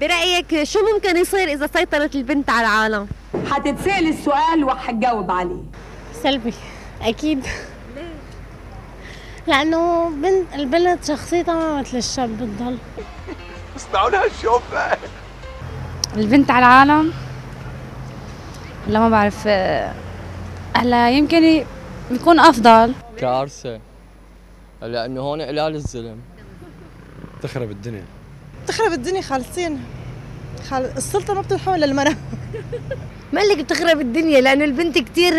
برأيك شو ممكن يصير إذا سيطرت البنت على العالم؟ حتتسأل السؤال وحتجاوب عليه. سلبي أكيد. ليه؟ لأنه البنت شخصيتها مثل الشاب بتضل. اسمعوا لها شوف البنت على العالم ولا ما بعرف. هلا يمكن يكون أفضل. كارثة لأنه هون قلال الظلم. تخرب الدنيا. بتخرب الدنيا خالصين. السلطة ما بتنحول للمرأة. مالك بتخرب الدنيا لأنه البنت كثير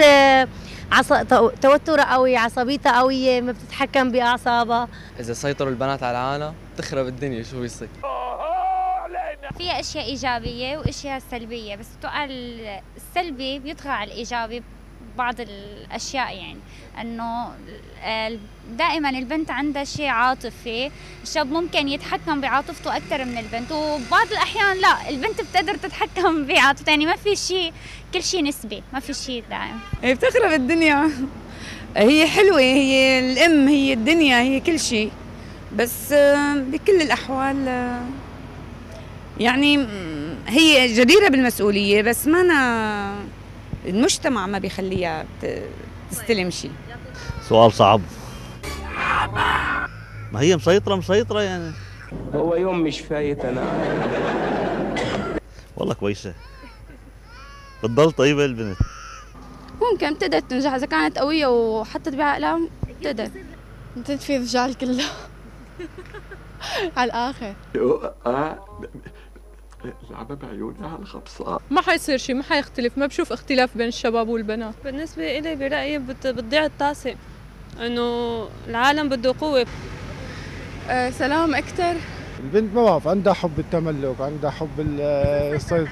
توترها قوي، عصبيتها قوية، ما بتتحكم بأعصابها. إذا سيطروا البنات على العالم بتخرب الدنيا شو بيصير؟ في أشياء إيجابية وأشياء سلبية، بس بتوقع السلبي بيطغى على الإيجابي بعض الأشياء، يعني أنه دائما البنت عندها شيء عاطفي، الشاب ممكن يتحكم بعاطفته أكثر من البنت، وبعض الأحيان لا، البنت بتقدر تتحكم بعاطفته، يعني ما في شيء، كل شيء نسبي، ما في شيء دائم. هي بتخرب الدنيا، هي حلوة، هي الأم، هي الدنيا، هي كل شيء، بس بكل الأحوال يعني هي جديرة بالمسؤولية، بس ما أنا المجتمع ما بيخليها تستلم شيء. سؤال صعب. ما هي مسيطرة يعني. هو يوم مش فايت أنا. والله كويسة. بتضل طيبة البنت. ممكن بتقدر تنجح إذا كانت قوية وحطت بعقلها بتقدر. بتنفي الرجال كله. على الآخر. لعبة بعيونها على الخبصة. ما حيصير شيء، ما حيختلف، ما بشوف اختلاف بين الشباب والبنات. بالنسبة إلي برأيي بتضيع الطاسة، إنه العالم بده قوة. سلام أكثر. البنت ما بعرف، عندها حب التملك، عندها حب الصيد.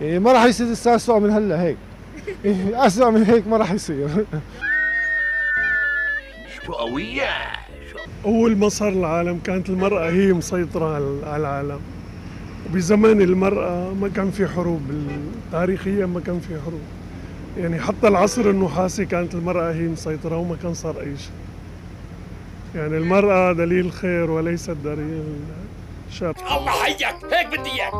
ما راح يصير لسه أسوأ من هلا هيك. أسوأ من هيك ما راح يصير. شو قوية. أول ما صار العالم كانت المرأة هي مسيطرة على العالم، وبزمان المرأة ما كان في حروب، تاريخيا ما كان في حروب، يعني حتى العصر النحاسي كانت المرأة هي مسيطرة وما كان صار أي شيء، يعني المرأة دليل خير وليست دليل شر. الله حيك هيك بدي إياك.